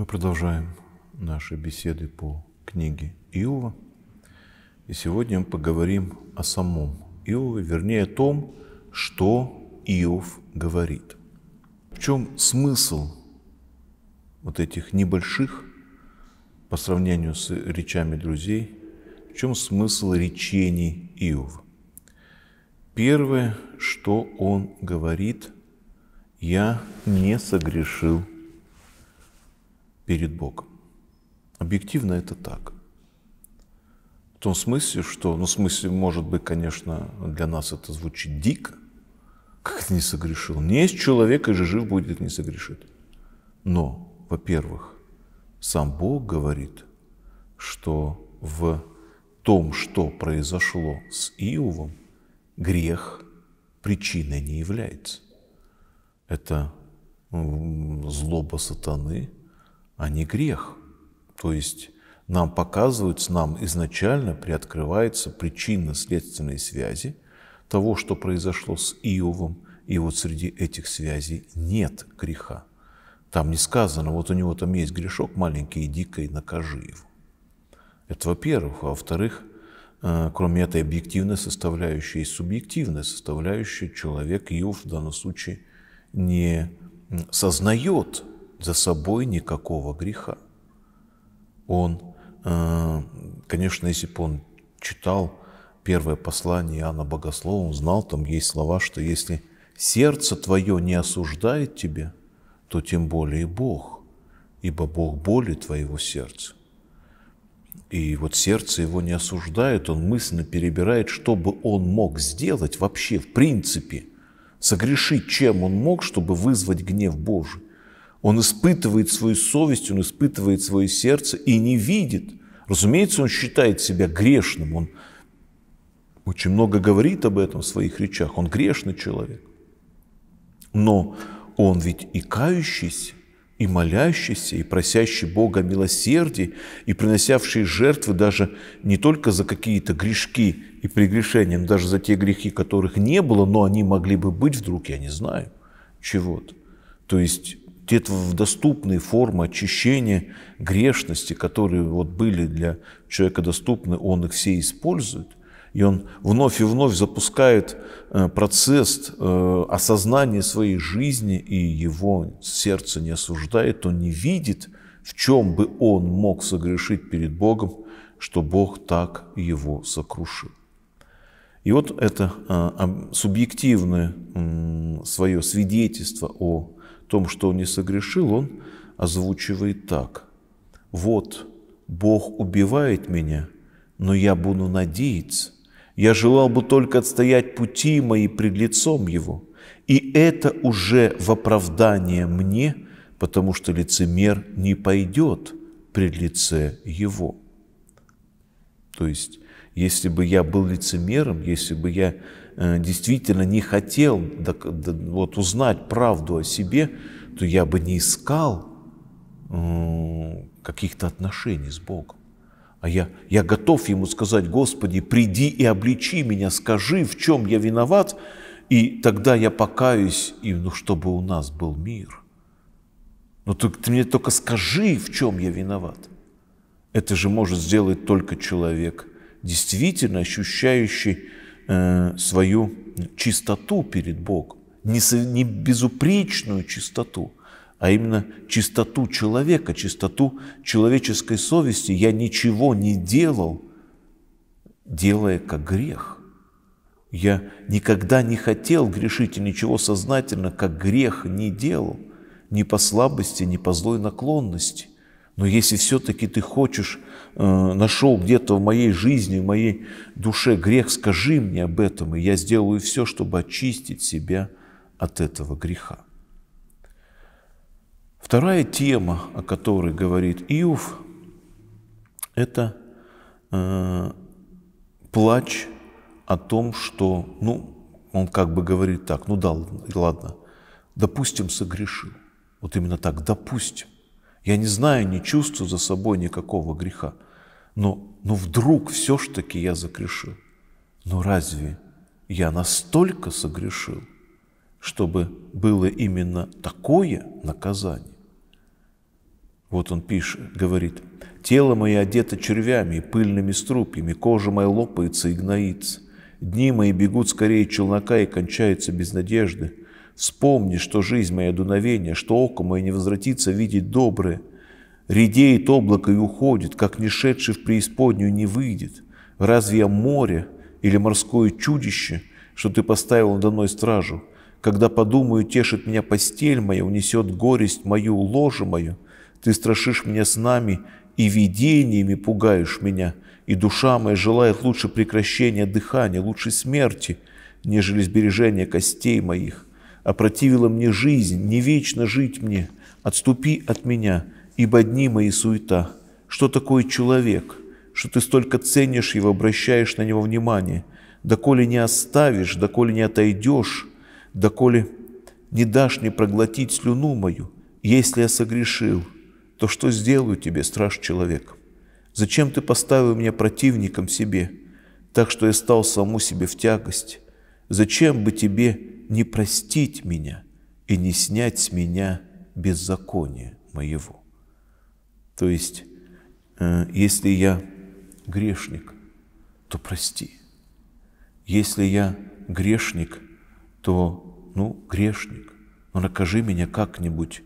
Мы продолжаем наши беседы по книге Иова. И сегодня мы поговорим о самом Иове, вернее о том, что Иов говорит. В чем смысл вот этих небольших, по сравнению с речами друзей, в чем смысл речений Иова? Первое, что он говорит: «Я не согрешил перед Богом». Объективно это так. В том смысле, что, может быть, конечно, для нас это звучит дико, как это не согрешил. Не есть человек, и же жив будет, не согрешит. Но, во-первых, сам Бог говорит, что в том, что произошло с Иовом, грех причиной не является. Это злоба сатаны, а не грех. То есть нам показывается, нам изначально приоткрывается причинно-следственные связи того, что произошло с Иовом, и вот среди этих связей нет греха. Там не сказано: вот у него там есть грешок маленький, иди-ка и накажи его. Это во-первых. А во-вторых, кроме этой объективной составляющей, есть субъективная составляющая. Человек, Иов в данном случае, не сознает за собой никакого греха. Он, конечно, если бы он читал первое послание Иоанна Богослова, он знал, там есть слова, что если сердце твое не осуждает тебя, то тем более Бог, ибо Бог более твоего сердца. И вот сердце его не осуждает, он мысленно перебирает, что бы он мог сделать вообще, в принципе, согрешить, чем он мог, чтобы вызвать гнев Божий. Он испытывает свою совесть, он испытывает свое сердце и не видит. Разумеется, он считает себя грешным, он очень много говорит об этом в своих речах, он грешный человек. Но он ведь и кающийся, и молящийся, и просящий Бога милосердия, и приносявший жертвы даже не только за какие-то грешки и прегрешения, но даже за те грехи, которых не было, но они могли бы быть вдруг, я не знаю, чего-то. То есть где-то в доступные формы очищения грешности, которые вот были для человека доступны, он их все использует. И он вновь и вновь запускает процесс осознания своей жизни, и его сердце не осуждает, он не видит, в чем бы он мог согрешить перед Богом, что Бог так его сокрушил. И вот это субъективное свое свидетельство о том, что он не согрешил, он озвучивает так: «Вот, Бог убивает меня, но я буду надеяться. Я желал бы только отстоять пути мои пред лицом его. И это уже в оправдание мне, потому что лицемер не пойдет пред лице его». То есть, если бы я был лицемером, если бы я действительно не хотел вот узнать правду о себе, то я бы не искал каких-то отношений с Богом. А я готов ему сказать: «Господи, приди и обличи меня, скажи, в чем я виноват, и тогда я покаюсь, и, чтобы у нас был мир. Но ты мне только скажи, в чем я виноват». Это же может сделать только человек, действительно ощущающий свою чистоту перед Богом. Не безупречную чистоту, а именно чистоту человека, чистоту человеческой совести. Я ничего не делал, делая как грех. Я никогда не хотел грешить и ничего сознательно как грех не делал, ни по слабости, ни по злой наклонности. Но если все-таки ты хочешь, нашел где-то в моей жизни, в моей душе грех, скажи мне об этом, и я сделаю все, чтобы очистить себя от этого греха. Вторая тема, о которой говорит Иов, это плач о том, что, он как бы говорит так: ладно, допустим, согрешил. Вот именно так, допустим. Я не знаю, не чувствую за собой никакого греха, но вдруг все-таки я согрешил. Но разве я настолько согрешил, чтобы было именно такое наказание? Вот он пишет, говорит: «Тело мое одето червями и пыльными струпьями, кожа моя лопается и гноится. Дни мои бегут скорее челнока и кончаются без надежды. Вспомни, что жизнь моя дуновение, что око мое не возвратится видеть доброе. Редеет облако и уходит, как не шедший в преисподнюю не выйдет. Разве я море или морское чудище, что ты поставил надо мной стражу? Когда подумаю, тешит меня постель моя, унесет горесть мою, ложе мою. Ты страшишь меня снами и видениями пугаешь меня, и душа моя желает лучше прекращения дыхания, лучше смерти, нежели сбережения костей моих. Опротивила мне жизнь, не вечно жить мне, отступи от меня, ибо дни мои суета. Что такое человек, что ты столько ценишь его, обращаешь на него внимание? Доколе не оставишь, доколе не отойдешь, доколе не дашь мне проглотить слюну мою? Если я согрешил, то что сделаю тебе, страж человек? Зачем ты поставил меня противником себе, так что я стал самому себе в тягость? Зачем бы тебе не простить меня и не снять с меня беззаконие моего?» То есть, если я грешник, то прости. Если я грешник, то, грешник, накажи меня как-нибудь,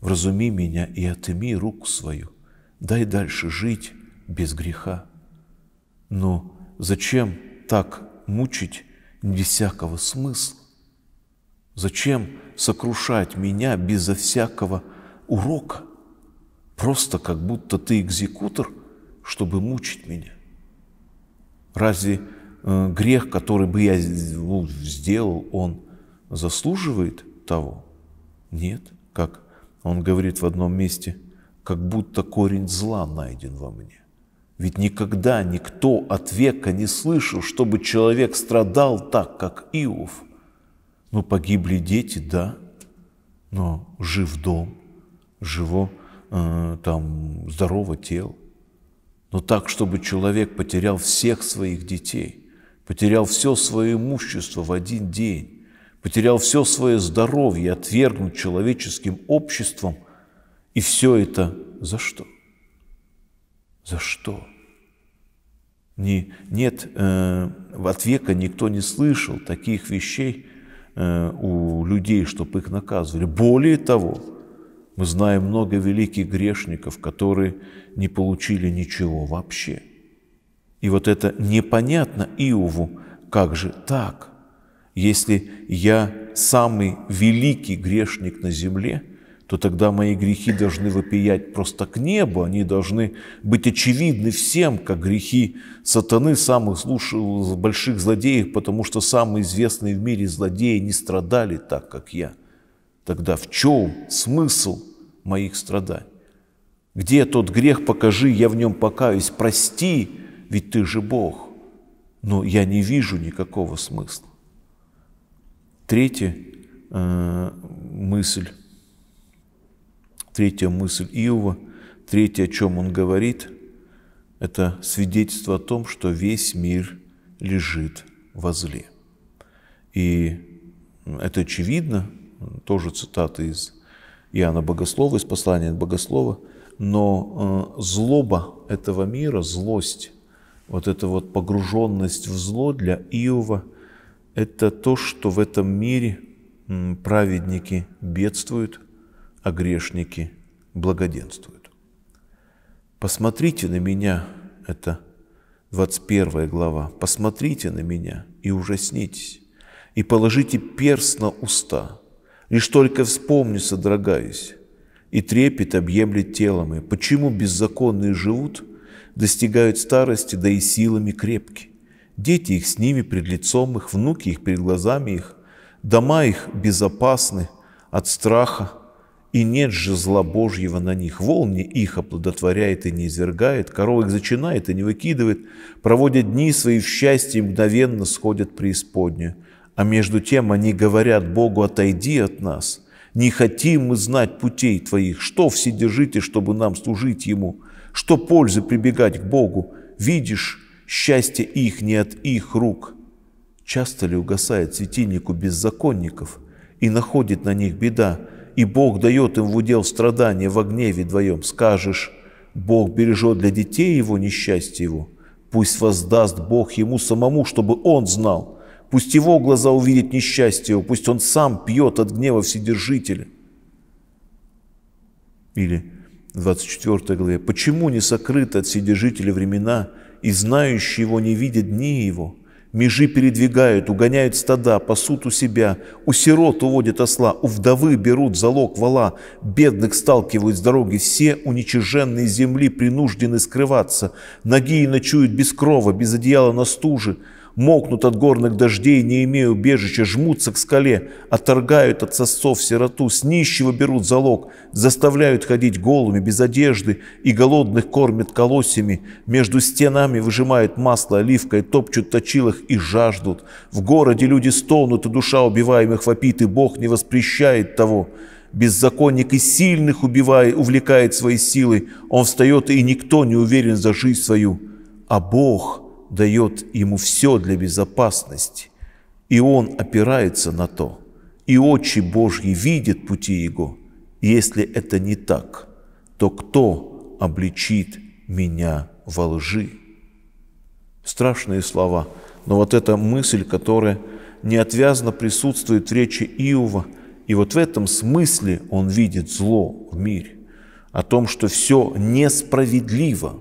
вразуми меня и отыми руку свою. Дай дальше жить без греха. Но зачем так мучить без всякого смысла? Зачем сокрушать меня безо всякого урока? Просто как будто ты экзекутор, чтобы мучить меня. Разве грех, который бы я сделал, он заслуживает того? Нет. Как он говорит в одном месте, как будто корень зла найден во мне. Ведь никогда никто от века не слышал, чтобы человек страдал так, как Иов. Погибли дети, да, но жив дом, живо здорово тело. Но так, чтобы человек потерял всех своих детей, потерял все свое имущество в один день, потерял все свое здоровье, отвергнут человеческим обществом, и все это за что? За что? От века никто не слышал таких вещей у людей, чтобы их наказывали. Более того, мы знаем много великих грешников, которые не получили ничего вообще. И вот это непонятно Иову, как же так? Если я самый великий грешник на земле, то тогда мои грехи должны вопиять просто к небу, они должны быть очевидны всем, как грехи сатаны, самых больших злодеев, потому что самые известные в мире злодеи не страдали так, как я. Тогда в чем смысл моих страданий? Где тот грех, покажи, я в нем покаюсь, прости, ведь ты же Бог. Но я не вижу никакого смысла. Третья мысль Иова, третье, о чем он говорит, это свидетельство о том, что весь мир лежит во зле. И это очевидно, тоже цитата из Иоанна Богослова, из послания от Богослова, но злоба этого мира, злость, вот эта вот погруженность в зло для Иова, это то, что в этом мире праведники бедствуют, а грешники благоденствуют. «Посмотрите на меня», это 21 глава, «посмотрите на меня и ужаснитесь, и положите перст на уста, лишь только вспомню, содрогаюсь, и трепет объемлет тело мое. Почему беззаконные живут, достигают старости, да и силами крепки? Дети их с ними пред лицом их, внуки их пред глазами их, дома их безопасны от страха, и нет же зла Божьего на них. Волни их оплодотворяет и не извергает, корова их зачинает и не выкидывает, проводят дни свои в счастье и мгновенно сходят в преисподнюю. А между тем они говорят Богу: отойди от нас, не хотим мы знать путей твоих, что вседержитель, чтобы нам служить ему, что пользы прибегать к Богу, видишь, счастье их не от их рук. Часто ли угасает светильник у беззаконников и находит на них беда? и Бог дает им в удел страдания во гневе двоем, скажешь, Бог бережет для детей его несчастье его, пусть воздаст Бог ему самому, чтобы он знал, пусть его глаза увидят несчастье его, пусть он сам пьет от гнева Вседержителя. Или в 24 главе, почему не сокрыты от Вседержителя времена, и знающие его не видят дни его? Межи передвигают, угоняют стада, пасут у себя, у сирот уводят осла, у вдовы берут залог вала, бедных сталкивают с дороги, все уничиженные земли принуждены скрываться, ноги и ночуют без крова, без одеяла на стуже, мокнут от горных дождей, не имея убежища, жмутся к скале, отторгают от сосцов сироту, с нищего берут залог, заставляют ходить голыми, без одежды, и голодных кормят колосьями, между стенами выжимают масло оливкой, топчут в точилах и жаждут. В городе люди стонут, и душа убиваемых вопит, и Бог не воспрещает того. Беззаконник и сильных убивает, увлекает своей силой, он встает, и никто не уверен за жизнь свою, а Бог дает ему все для безопасности, и он опирается на то, и очи Божьи видят пути его. Если это не так, то кто обличит меня во лжи? Страшные слова, но вот эта мысль, которая неотвязно присутствует в речи Иова, и вот в этом смысле он видит зло в мире, о том, что все несправедливо,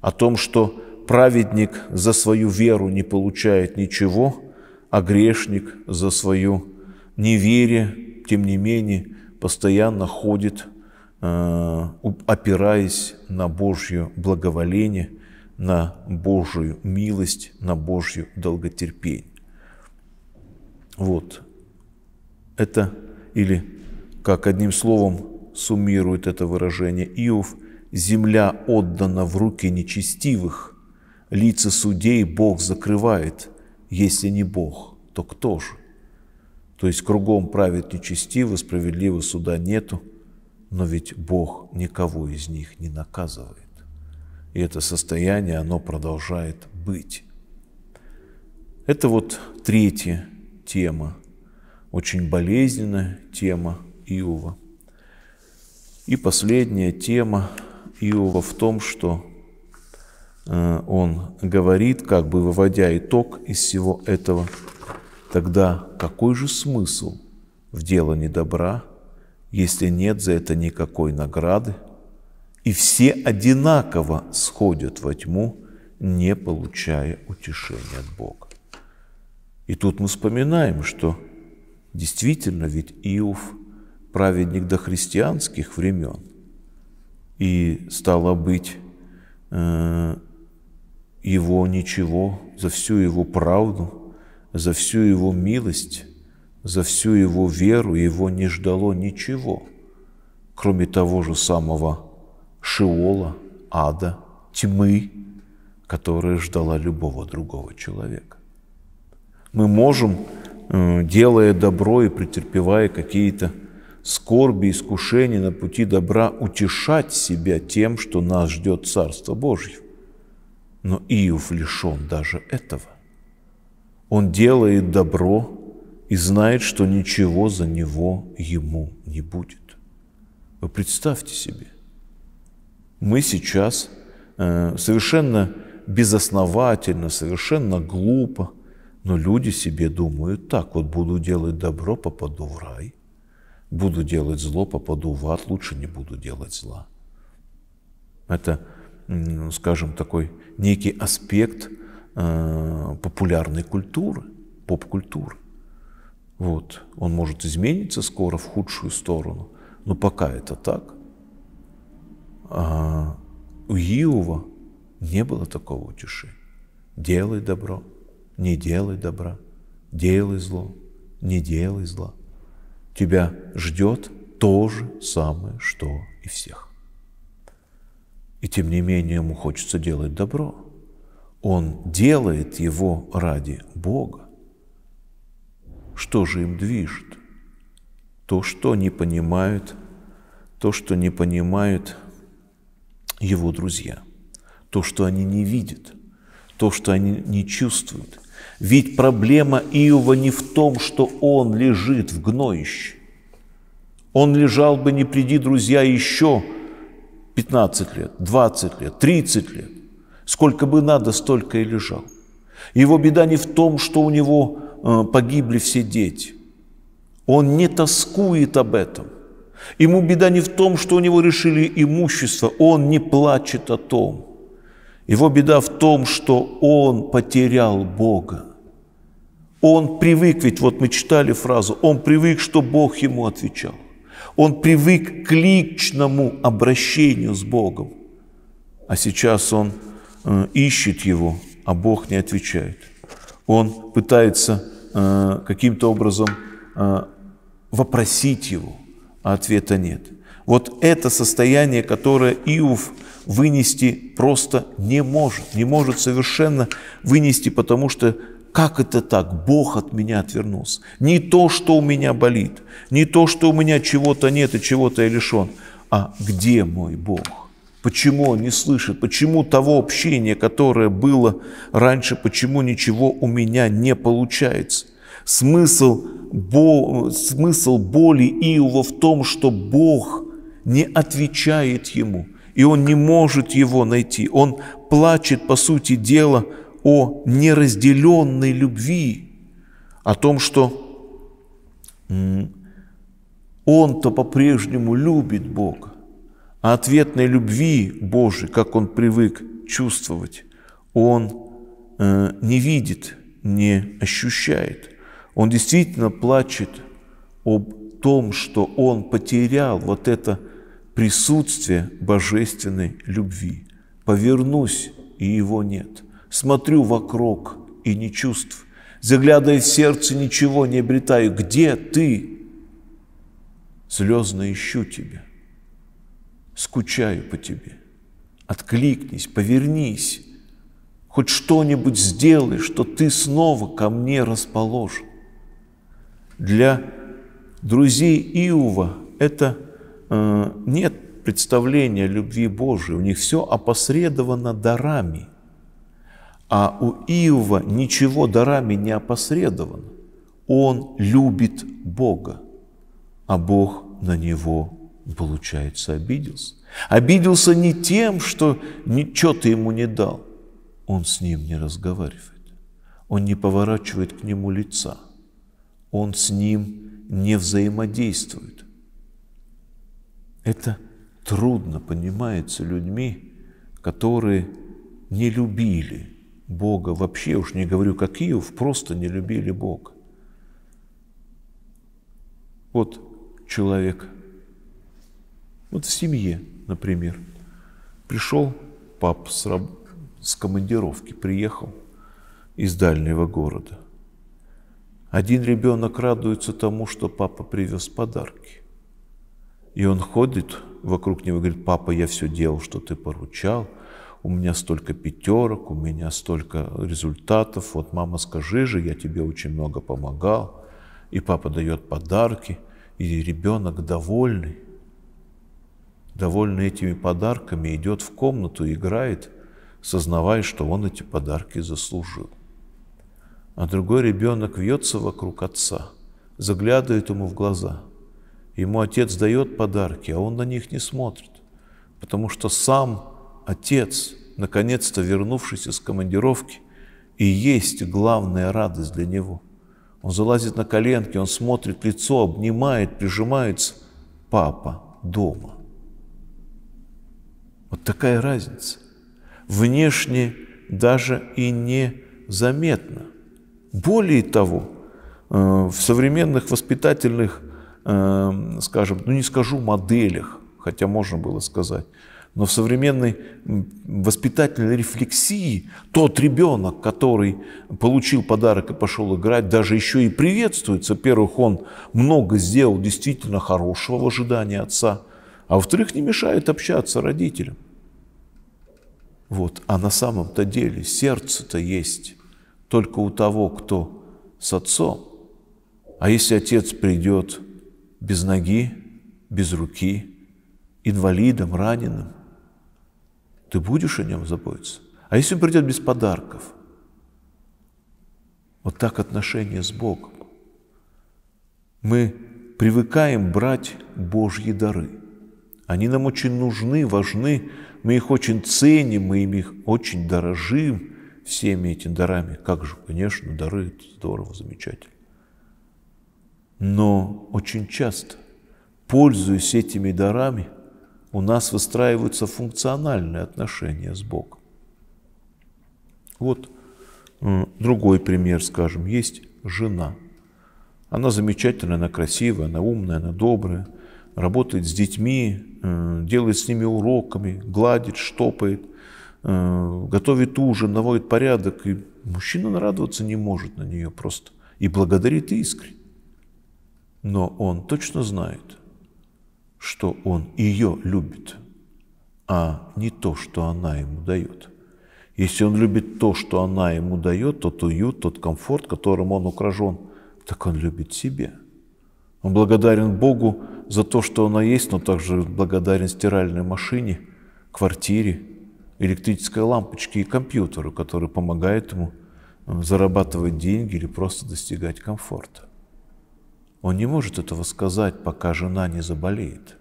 о том, что праведник за свою веру не получает ничего, а грешник за свою неверие, тем не менее, постоянно ходит, опираясь на Божье благоволение, на Божью милость, на Божью долготерпение. Вот. Это, или, как одним словом суммирует это выражение Иов, «Земля отдана в руки нечестивых». Лица судей Бог закрывает, если не Бог, то кто же? То есть кругом правит нечестиво, справедливо суда нету, но ведь Бог никого из них не наказывает. И это состояние, оно продолжает быть. Это вот третья тема, очень болезненная тема Иова. И последняя тема Иова в том, что он говорит, как бы выводя итог из всего этого, тогда какой же смысл в делании добра, если нет за это никакой награды, и все одинаково сходят во тьму, не получая утешения от Бога. И тут мы вспоминаем, что действительно ведь Иов – праведник дохристианских времен, и стало быть, его ничего, за всю его правду, за всю его милость, за всю его веру его не ждало ничего, кроме того же самого Шеола, ада, тьмы, которая ждала любого другого человека. Мы можем, делая добро и претерпевая какие-то скорби, искушения на пути добра, утешать себя тем, что нас ждет Царство Божье. Но Иов лишен даже этого. Он делает добро и знает, что ничего за него ему не будет. Вы представьте себе, мы сейчас совершенно безосновательно, совершенно глупо, но люди себе думают так, вот буду делать добро, попаду в рай, буду делать зло, попаду в ад, лучше не буду делать зла. Это, скажем, такой некий аспект популярной культуры, поп-культуры. Вот. Он может измениться скоро в худшую сторону, но пока это так. А у Иова не было такого утешения. Делай добро, не делай добра, делай зло, не делай зла. Тебя ждет то же самое, что и всех. И тем не менее ему хочется делать добро. Он делает его ради Бога. Что же им движет? То, что не понимают его друзья, то, что они не видят, то, что они не чувствуют. Ведь проблема Иова не в том, что он лежит в гноище. Он лежал бы, не приди, друзья, еще 15 лет, 20 лет, 30 лет. Сколько бы надо, столько и лежал. Его беда не в том, что у него погибли все дети. Он не тоскует об этом. Ему беда не в том, что у него решили имущество. Он не плачет о том. Его беда в том, что он потерял Бога. Он привык, ведь вот мы читали фразу, он привык, что Бог ему отвечал. Он привык к личному обращению с Богом. А сейчас он ищет его, а Бог не отвечает. Он пытается каким-то образом вопросить его, а ответа нет. Вот это состояние, которое Иов вынести просто не может. Не может совершенно вынести, потому что как это так? Бог от меня отвернулся. Не то, что у меня болит, не то, что у меня чего-то нет и чего-то я лишен, а где мой Бог? Почему он не слышит? Почему того общения, которое было раньше, почему ничего у меня не получается? Смысл боли Иова в том, что Бог не отвечает ему, и он не может его найти. Он плачет, по сути дела, о неразделенной любви, о том, что он-то по-прежнему любит Бога, а ответной любви Божией, как он привык чувствовать, он не видит, не ощущает. Он действительно плачет об том, что он потерял вот это присутствие божественной любви. Повернусь, и его нет. Смотрю вокруг и не чувствую. Заглядывая в сердце, ничего не обретаю. Где ты? Слезно ищу тебя. Скучаю по тебе. Откликнись, повернись. Хоть что-нибудь сделай, что ты снова ко мне расположен. Для друзей Иова это нет представления любви Божией. У них все опосредовано дарами. А у Иова ничего дарами не опосредовано. Он любит Бога, а Бог на него, получается, обиделся. Обиделся не тем, что ничего ты ему не дал. Он с ним не разговаривает. Он не поворачивает к нему лица. Он с ним не взаимодействует. Это трудно понимается людьми, которые не любили Бога. Вообще, уж не говорю, как Иов, просто не любили Бога. Вот человек, вот в семье, например, пришел папа с командировки, приехал из дальнего города. Один ребенок радуется тому, что папа привез подарки. И он ходит вокруг него и говорит: папа, я все делал, что ты поручал, у меня столько пятерок, у меня столько результатов, вот, мама, скажи же, я тебе очень много помогал. И папа дает подарки, и ребенок довольный, довольный этими подарками, идет в комнату, играет, сознавая, что он эти подарки заслужил. А другой ребенок вьется вокруг отца, заглядывает ему в глаза. Ему отец дает подарки, а он на них не смотрит, потому что сам отец, наконец-то вернувшись из командировки, и есть главная радость для него. Он залазит на коленки, он смотрит лицо, обнимает, прижимается. Папа дома. Вот такая разница. Внешне даже и незаметно. Более того, в современных воспитательных, скажем, ну не скажу моделях, хотя можно было сказать, но в современной воспитательной рефлексии тот ребенок, который получил подарок и пошел играть, даже еще и приветствуется. Во-первых, он много сделал действительно хорошего в ожидании отца, а во-вторых, не мешает общаться родителям. Вот. А на самом-то деле сердце-то есть только у того, кто с отцом. А если отец придет без ноги, без руки, инвалидом, раненым, ты будешь о нем заботиться? А если он придет без подарков? Вот так отношения с Богом. Мы привыкаем брать Божьи дары. Они нам очень нужны, важны, мы их очень ценим, мы ими очень дорожим, всеми этими дарами. Как же, конечно, дары, это здорово, замечательно. Но очень часто, пользуясь этими дарами, у нас выстраиваются функциональные отношения с Богом. Вот другой пример, скажем, есть жена. Она замечательная, она красивая, она умная, она добрая, работает с детьми, делает с ними уроками, гладит, штопает, готовит ужин, наводит порядок. И мужчина нарадоваться не может на нее просто и благодарит искренне. Но он точно знает, что он ее любит, а не то, что она ему дает. Если он любит то, что она ему дает, тот уют, тот комфорт, которым он окружен, так он любит себя. Он благодарен Богу за то, что она есть, но также благодарен стиральной машине, квартире, электрической лампочке и компьютеру, который помогает ему зарабатывать деньги или просто достигать комфорта. Он не может этого сказать, пока жена не заболеет,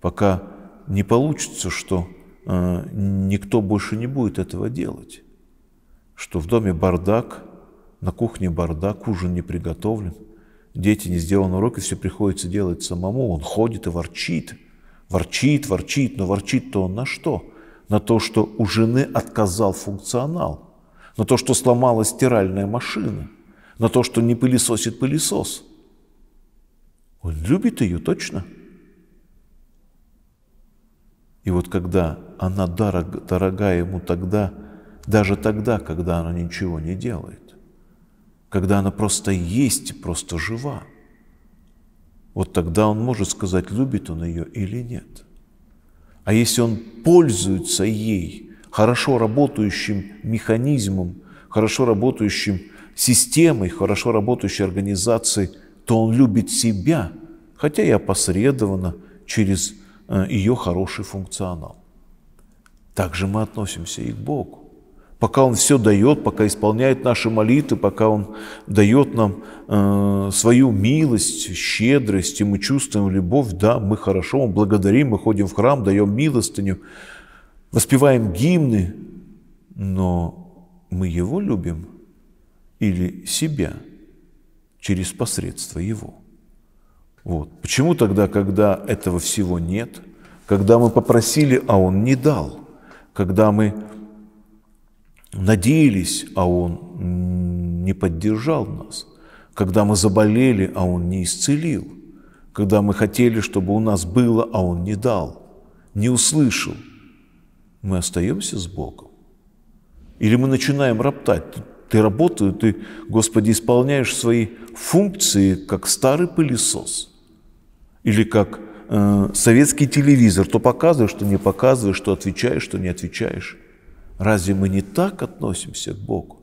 пока не получится, что никто больше не будет этого делать, что в доме бардак, на кухне бардак, ужин не приготовлен, дети не сделаны уроки, все приходится делать самому, он ходит и ворчит, но ворчит-то он на что? На то, что у жены отказал функционал, на то, что сломалась стиральная машина, на то, что не пылесосит пылесос. Он любит ее, точно. И вот когда она дорога ему тогда, даже тогда, когда она ничего не делает, когда она просто есть, просто жива, вот тогда он может сказать, любит он ее или нет. А если он пользуется ей, хорошо работающим механизмом, хорошо работающим системой, хорошо работающей организацией, то он любит себя, хотя и опосредованно через ее хороший функционал. Так же мы относимся и к Богу. Пока Он все дает, пока исполняет наши молитвы, пока Он дает нам свою милость, щедрость, и мы чувствуем любовь, да, мы хорошо, мы благодарим, мы ходим в храм, даем милостыню, воспеваем гимны, но мы Его любим или себя через посредство Его. Вот. Почему тогда, когда этого всего нет, когда мы попросили, а Он не дал, когда мы надеялись, а Он не поддержал нас, когда мы заболели, а Он не исцелил, когда мы хотели, чтобы у нас было, а Он не дал, не услышал, мы остаемся с Богом? Или мы начинаем роптать? Ты работаешь, ты, Господи, исполняешь свои функции, как старый пылесос, или как советский телевизор, то показываешь, что не показываешь, что отвечаешь, что не отвечаешь. Разве мы не так относимся к Богу?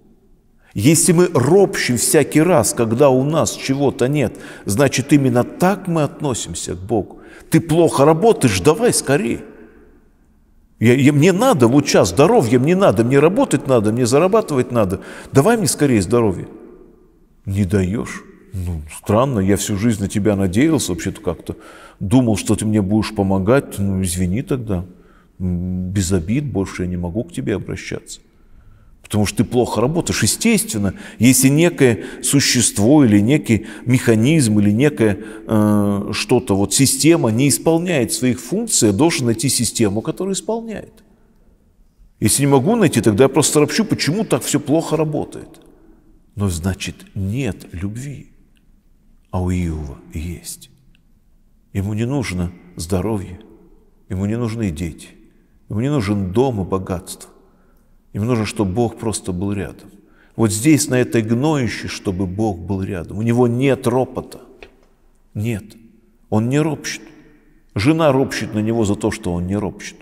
Если мы ропщим всякий раз, когда у нас чего-то нет, значит, именно так мы относимся к Богу. Ты плохо работаешь, давай скорее. Мне надо, вот сейчас здоровье, мне надо, мне работать надо, мне зарабатывать надо. Давай мне скорее здоровье. Не даешь? Ну, странно, я всю жизнь на тебя надеялся, вообще-то как-то думал, что ты мне будешь помогать. Ну, извини тогда. Без обид, больше я не могу к тебе обращаться, потому что ты плохо работаешь. Естественно, если некое существо или некий механизм, или некая что-то, вот система не исполняет своих функций, я должен найти систему, которая исполняет. Если не могу найти, тогда я просто ропщу, почему так все плохо работает. Но значит, нет любви, а у Иова есть. Ему не нужно здоровье, ему не нужны дети, ему не нужен дом и богатство. Им нужно, чтобы Бог просто был рядом. Вот здесь, на этой гноище, чтобы Бог был рядом. У него нет ропота. Нет. Он не ропщет. Жена ропщет на него за то, что он не ропщет.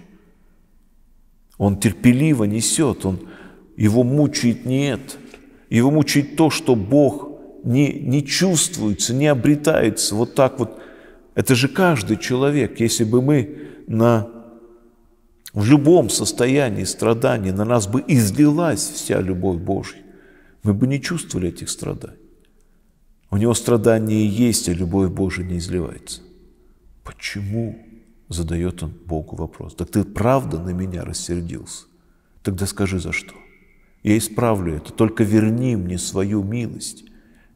Он терпеливо несет. Его мучает нет. Его мучает то, что Бог не чувствуется, не обретается. Вот так вот. Это же каждый человек. Если бы мы в любом состоянии страданий на нас бы излилась вся любовь Божья, мы бы не чувствовали этих страданий. У него страдания есть, а любовь Божия не изливается. Почему? Задает он Богу вопрос. Так ты правда на меня рассердился? Тогда скажи, за что? Я исправлю это, только верни мне свою милость.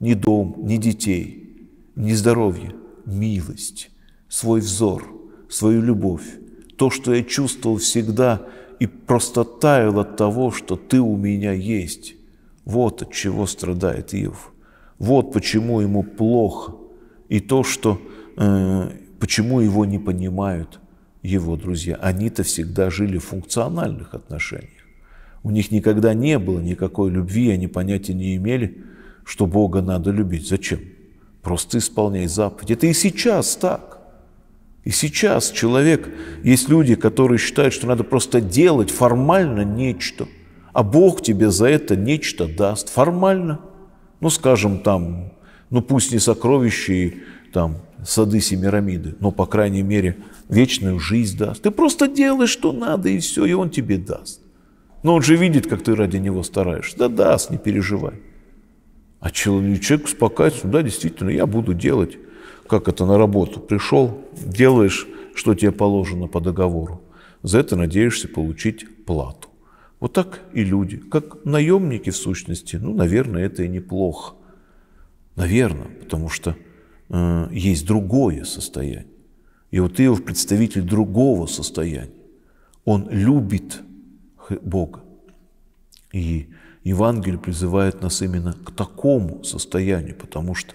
Ни дом, ни детей, ни здоровье. Милость, свой взор, свою любовь. То, что я чувствовал всегда и просто таял от того, что ты у меня есть. Вот от чего страдает Иов. Вот почему ему плохо. И то, что, почему его не понимают его друзья. Они-то всегда жили в функциональных отношениях. У них никогда не было никакой любви, они понятия не имели, что Бога надо любить. Зачем? Просто исполняй заповедь. Это и сейчас так. И сейчас человек, есть люди, которые считают, что надо просто делать формально нечто, а Бог тебе за это нечто даст формально. Ну, скажем, там, ну пусть не сокровища и там сады Семирамиды, но, по крайней мере, вечную жизнь даст. Ты просто делаешь, что надо, и все, и Он тебе даст. Но Он же видит, как ты ради Него стараешься. Да даст, не переживай. А человек успокаивается, да, действительно, я буду делать, как это, на работу. Пришел, делаешь, что тебе положено по договору. За это надеешься получить плату. Вот так и люди, как наемники в сущности, ну, наверное, это и неплохо. Наверное, потому что есть другое состояние. И вот Иов представитель другого состояния. Он любит Бога. И Евангелие призывает нас именно к такому состоянию, потому что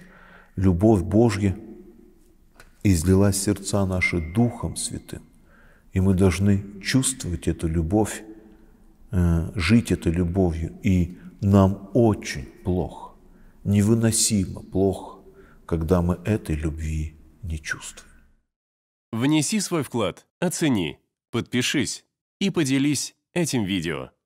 любовь Божья излилась в сердца наши Духом Святым. И мы должны чувствовать эту любовь, жить этой любовью, и нам очень плохо, невыносимо плохо, когда мы этой любви не чувствуем. Внеси свой вклад, оцени, подпишись и поделись этим видео.